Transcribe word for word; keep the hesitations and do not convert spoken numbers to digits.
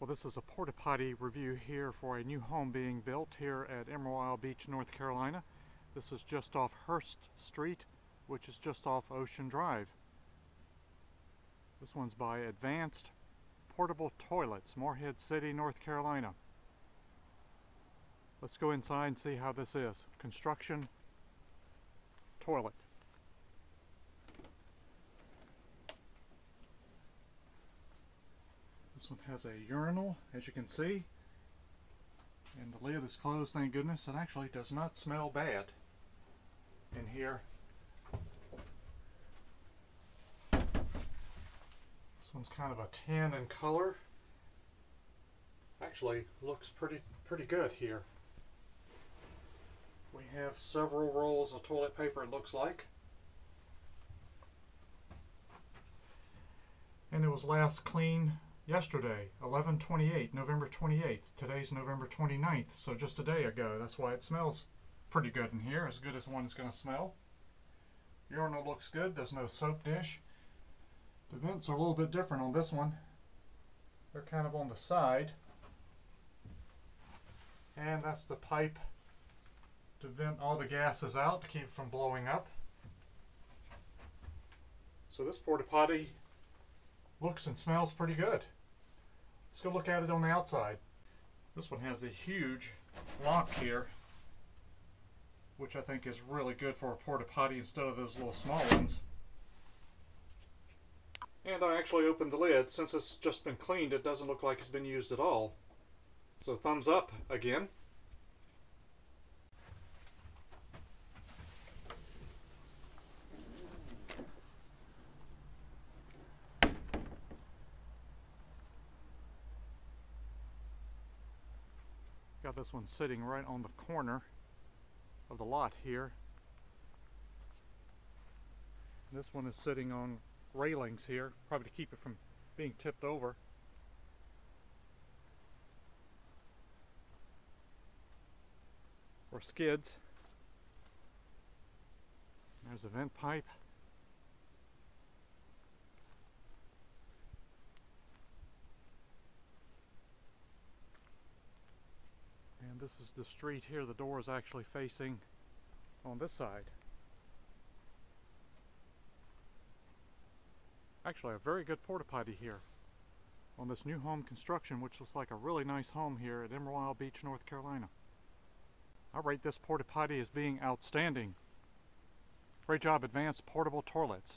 Well, this is a porta potty review here for a new home being built here at Emerald Isle Beach, North Carolina. This is just off Hurst Street, which is just off Ocean Drive. This one's by Advanced Portable Toilets, Morehead City, North Carolina. Let's go inside and see how this is. Construction toilet. This one has a urinal, as you can see, and the lid is closed, thank goodness. It actually does not smell bad in here. This one's kind of a tan in color. Actually looks pretty pretty good here. We have several rolls of toilet paper, it looks like. And it was last cleaned yesterday, eleven twenty-eight, November twenty-eighth. Today's November twenty-ninth, so just a day ago. That's why it smells pretty good in here, as good as one is going to smell. Urinal looks good. There's no soap dish. The vents are a little bit different on this one. They're kind of on the side. And that's the pipe to vent all the gases out to keep it from blowing up. So this porta potty looks and smells pretty good. Let's go look at it on the outside. This one has a huge lock here, which I think is really good for a porta potty instead of those little small ones. And I actually opened the lid. Since it's just been cleaned, it doesn't look like it's been used at all. So thumbs up again. Got this one sitting right on the corner of the lot here. This one is sitting on railings here, probably to keep it from being tipped over. Or skids. There's a vent pipe. And this is the street here. The door is actually facing on this side. Actually a very good porta potty here on this new home construction, which looks like a really nice home here at Emerald Isle Beach, North Carolina. I rate this porta potty as being outstanding. Great job, Advanced Portable Toilets.